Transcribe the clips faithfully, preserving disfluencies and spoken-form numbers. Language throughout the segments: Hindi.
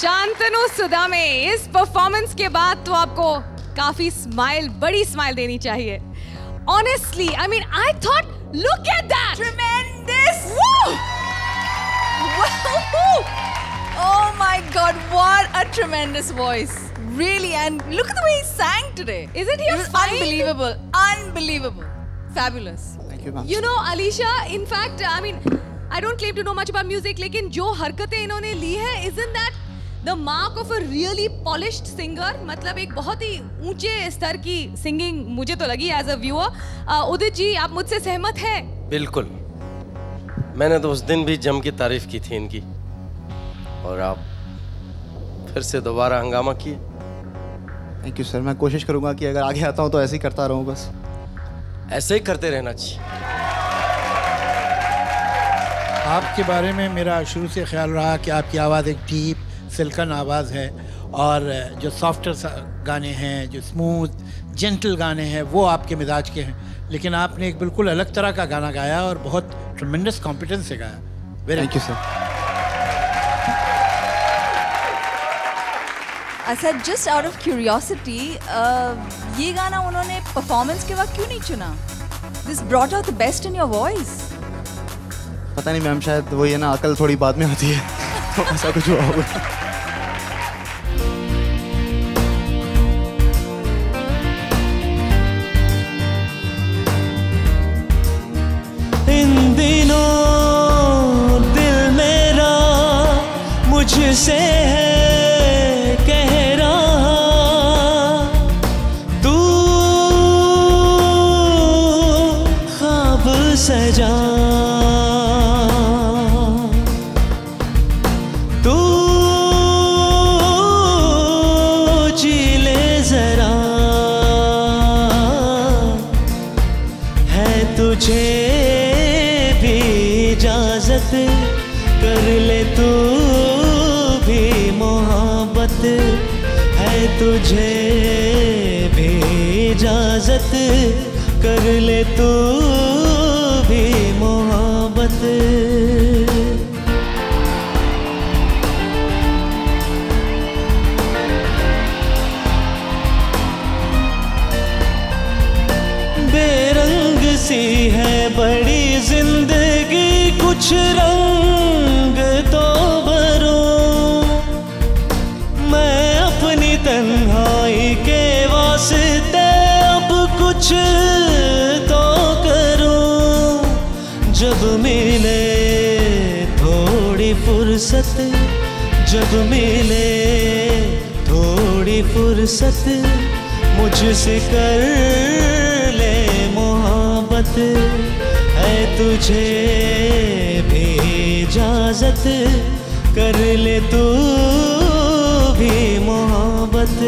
शांतनु सुदामे, इस परफॉर्मेंस के बाद तो आपको काफी स्माइल, बड़ी स्माइल देनी चाहिए. Honestly, I mean, I thought, look at that! Tremendous! Woo! Woo! Oh my God, what a tremendous voice! Really, and look at the way he sang today. Isn't he a find? Unbelievable, unbelievable, fabulous. Thank you, ma'am. You know, Alisha, in fact, I mean, I don't claim to know much about music, लेकिन जो हरकतें इन्होंने ली हैं, isn't that the mark of a really polished singer? मतलब एक बहुत ही ऊंचे स्तर की singing मुझे तो लगी as a viewer. Udit ji, आप मुझसे सहमत हैं? बिल्कुल. मैंने तो उस दिन भी जम की तारीफ की थी इनकी, और आप फिर से दोबारा हंगामा किए. Thank you sir. मैं कोशिश करूँगा कि अगर आगे आता हूँ तो ऐसे ही करता रहूँ बस. ऐसे ही करते रहना चाहिए. आपके बारे में मेरा शुरू से ख्याल रहा कि आपकी आवाज़ एक डीप सिल्कन आवाज़ है, और जो सॉफ्टर गाने हैं, जो स्मूथ जेंटल गाने हैं, वो आपके मिजाज के हैं. लेकिन आपने एक बिल्कुल अलग तरह का गाना गाया और बहुत ट्रेमेंडस कॉम्पिटेंस से गाया. Thank you sir. Asad, just out of curiosity, ये गाना उन्होंने परफॉर्मेंस के वक्त क्यों नहीं चुना? This brought out the best in your voice. पता नहीं मैम, शायद वो ये ना अकल थोड़ी बाद में आती है, तो ऐसा कुछ हुआ होगा. इन दिनों दिल मेरा मुझसे है कह रहा, दूर ख्वाब सजा कर ले, तू भी मोहब्बत है तुझे भी इजाजत, कर ले तू भी मोहब्बत. बेरंग सी है बड़ी जिंदगी, कुछ रंग तो भरूं मैं अपनी तन्हाई के वास्ते, अब कुछ तो करूं. जब मिले थोड़ी फुर्सत, जब मिले थोड़ी फुर्सत, मुझसे कर ले मोहब्बत, है तुझे भी इजाजत, कर ले तू भी मोहब्बत.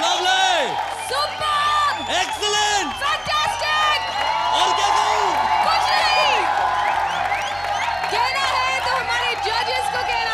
Lovely, superb, excellent, fantastic. और क्या कहूँ? कुछ नहीं कहना है तो हमारे जजेस को कहना.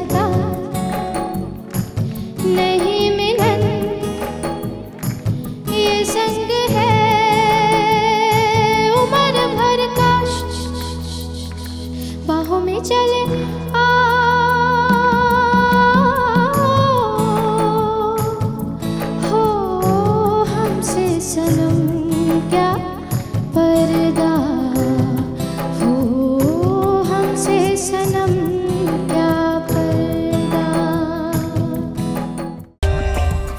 سکا نہیں ملن یہ سنگ ہے عمر بھر کا باہوں میں چلے آ ہو ہم سے صنم کیا پردہ ہو ہم سے صنم